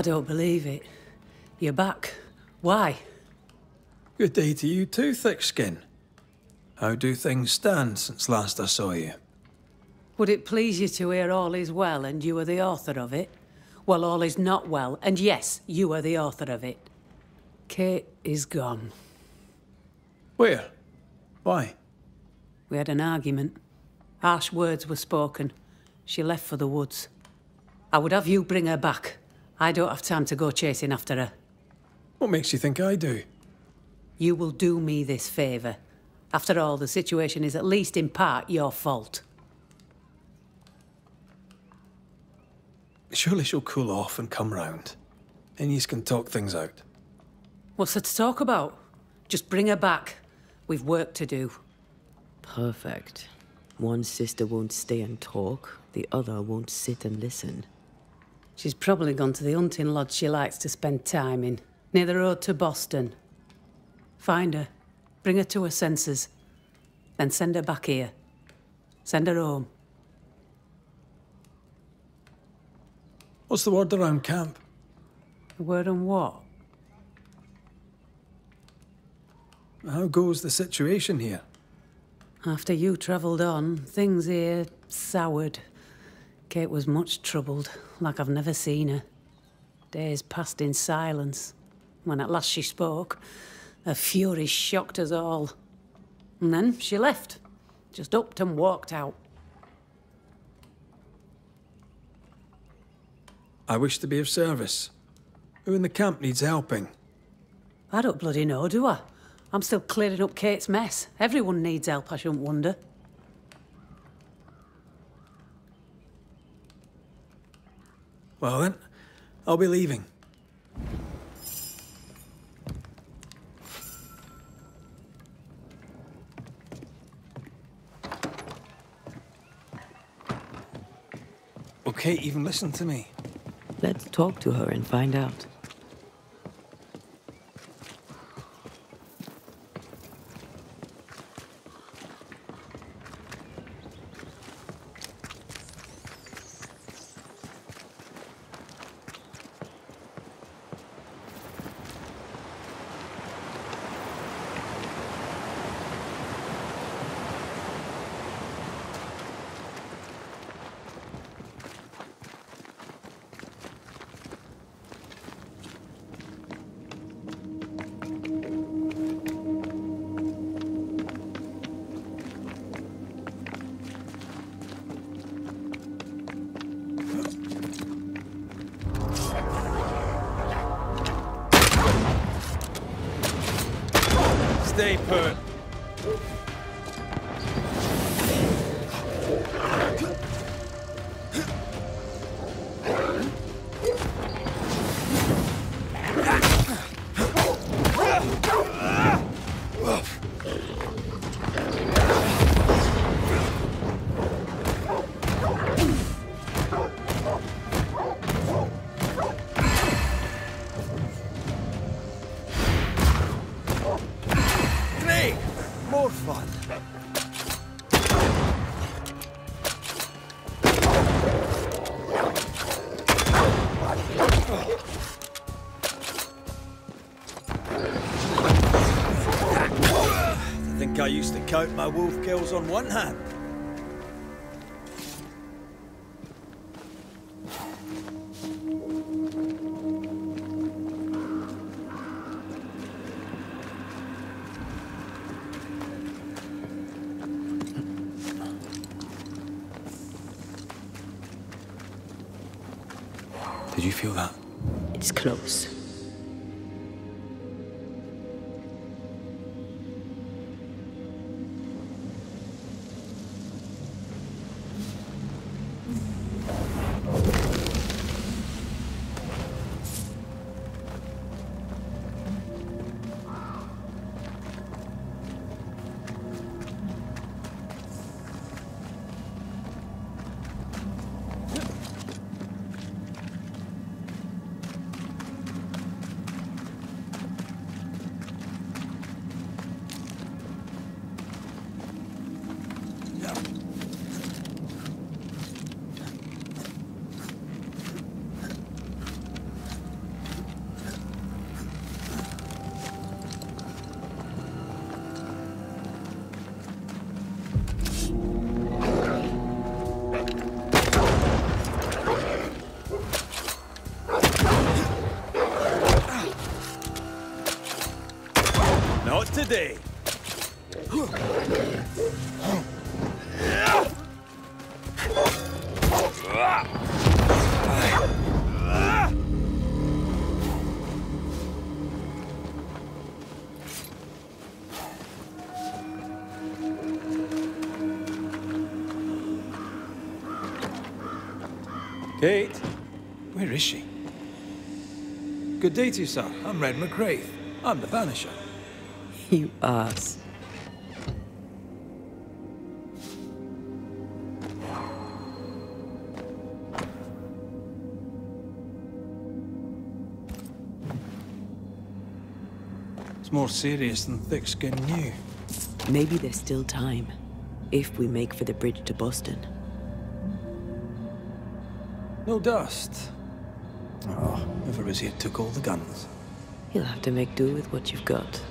I don't believe it. You're back. Why? Good day to you too, Thickskin. How do things stand since last I saw you? Would it please you to hear all is well and you are the author of it? Well, all is not well, and yes, you are the author of it. Kate is gone. Where? Why? We had an argument. Harsh words were spoken. She left for the woods. I would have you bring her back. I don't have time to go chasing after her. What makes you think I do? You will do me this favour. After all, the situation is at least in part your fault. Surely she'll cool off and come round. And you can talk things out. What's there to talk about? Just bring her back. We've work to do. Perfect. One sister won't stay and talk, the other won't sit and listen. She's probably gone to the hunting lodge she likes to spend time in, near the road to Boston. Find her. Bring her to her senses. Then send her back here. Send her home. What's the word around camp? The word on what? How goes the situation here? After you travelled on, things here soured. Kate was much troubled, like I've never seen her. Days passed in silence. When at last she spoke, her fury shocked us all. And then she left. Just upped and walked out. I wish to be of service. Who in the camp needs helping? I don't bloody know, do I? I'm still clearing up Kate's mess. Everyone needs help, I shouldn't wonder. Well then, I'll be leaving. Will Kate even listen to me? Let's talk to her and find out. Stay put. I used to count my wolf kills on one hand. Did you feel that? It's close. day. Kate, where is she? Good day to you, sir. I'm Red McRaith. I'm the Vanisher. You ass. It's more serious than Thickskin knew. Maybe there's still time, if we make for the bridge to Boston. No dust. Oh, whoever was here took all the guns. You'll have to make do with what you've got.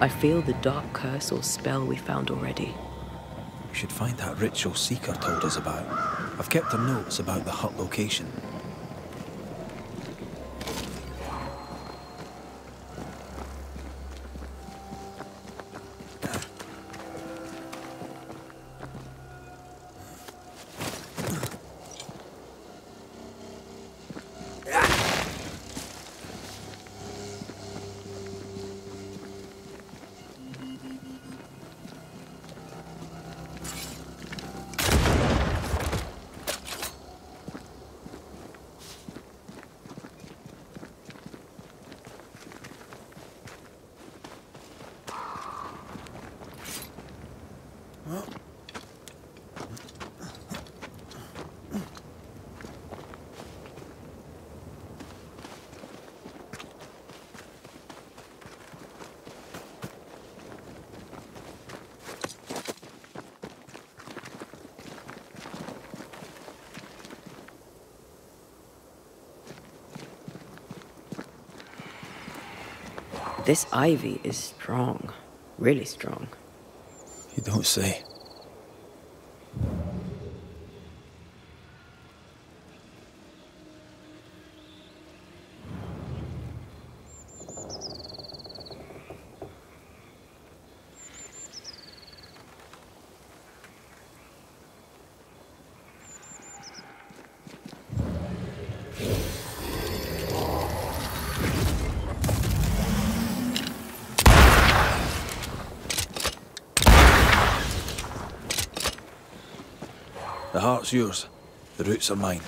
I feel the dark curse or spell we found already. We should find that ritual Seeker told us about. I've kept her notes about the hut location. This ivy is strong. Really strong. You don't say. The heart's yours, the roots are mine.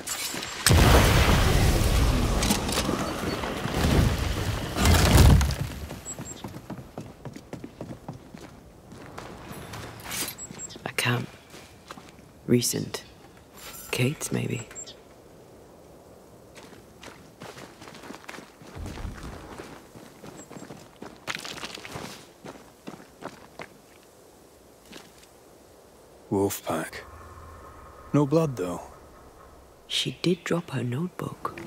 A camp. Recent. Kate's, maybe. Wolf pack. No blood, though. She did drop her notebook.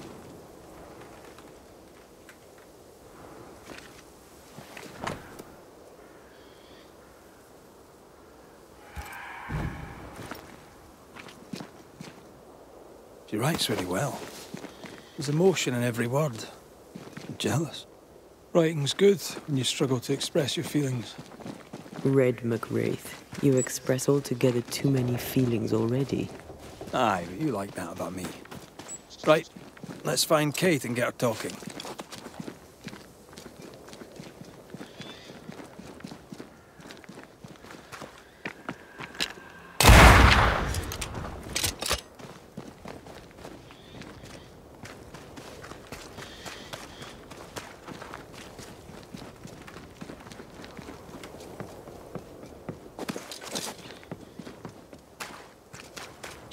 She writes really well. There's emotion in every word. I'm jealous. Writing's good when you struggle to express your feelings. Red McRaith. You express altogether too many feelings already. Aye, but you like that about me. Right, let's find Kate and get her talking.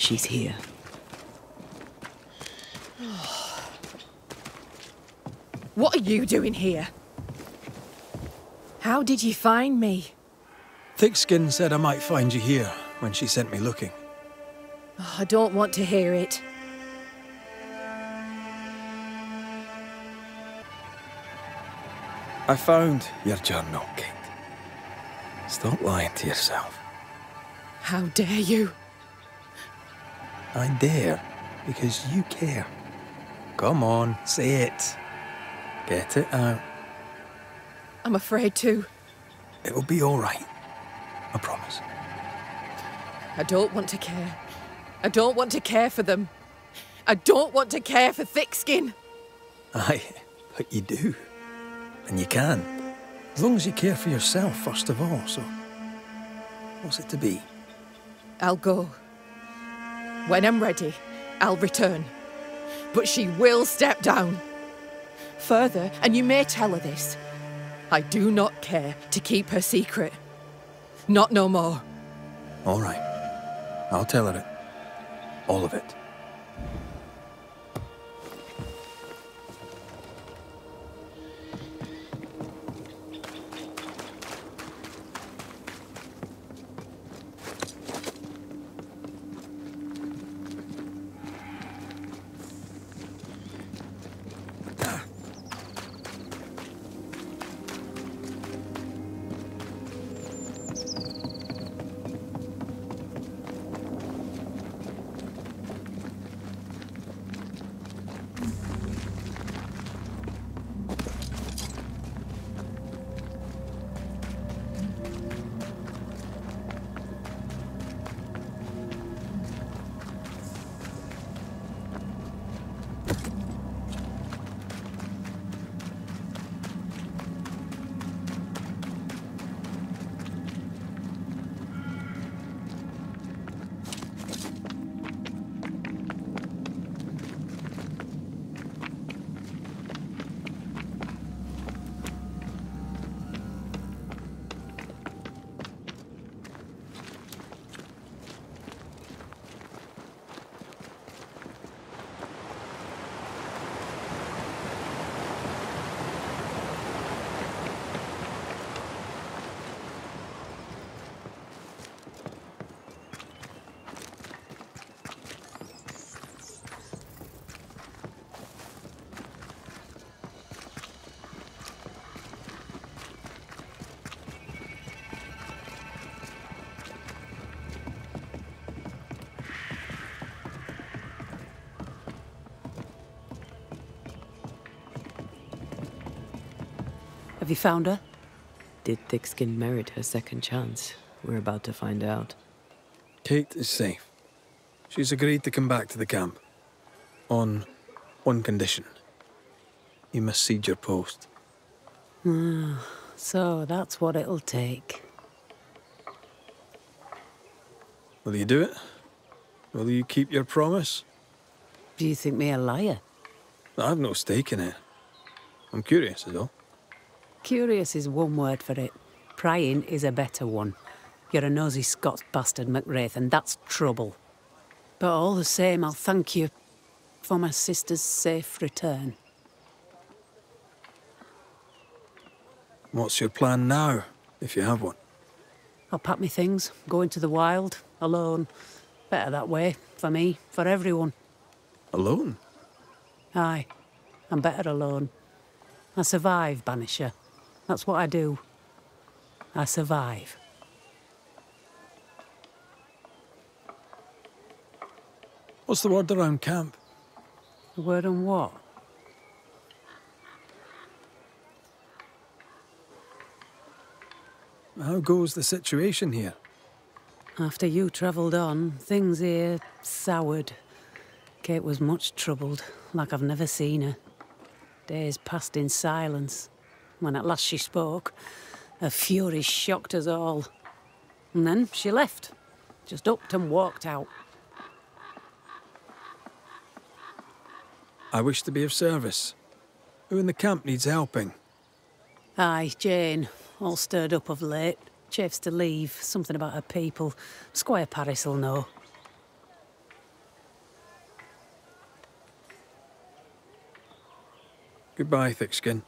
She's here. What are you doing here? How did you find me? Thickskin said I might find you here when she sent me looking. Oh, I don't want to hear it. I found your journal, Kate. Stop lying to yourself. How dare you? I dare because you care. Come on, say it. Get it out. I'm afraid to. It'll be all right. I promise. I don't want to care. I don't want to care for them. I don't want to care for Thickskin. Aye, but you do. And you can. As long as you care for yourself, first of all, so... what's it to be? I'll go. When I'm ready, I'll return. But she will step down. Further, and you may tell her this, I do not care to keep her secret. Not no more. All right. I'll tell her it. All of it. Have you found her? Did Thickskin merit her second chance? We're about to find out. Kate is safe. She's agreed to come back to the camp. On one condition. You must cede your post. So that's what it'll take. Will you do it? Will you keep your promise? Do you think me a liar? I've no stake in it. I'm curious is all. Curious is one word for it. Prying is a better one. You're a nosy Scots bastard, McRaith, and that's trouble. But all the same, I'll thank you for my sister's safe return. What's your plan now, if you have one? I'll pack my things, go into the wild, alone. Better that way, for me, for everyone. Alone? Aye, I'm better alone. I survive, Banisher. That's what I do. I survive. What's the word around camp? The word on what? How goes the situation here? After you travelled on, things here soured. Kate was much troubled, like I've never seen her. Days passed in silence. When at last she spoke, her fury shocked us all. And then she left. Just upped and walked out. I wish to be of service. Who in the camp needs helping? Aye, Jane. All stirred up of late. Chafes to leave. Something about her people. Squire Paris will know. Goodbye, Thickskin.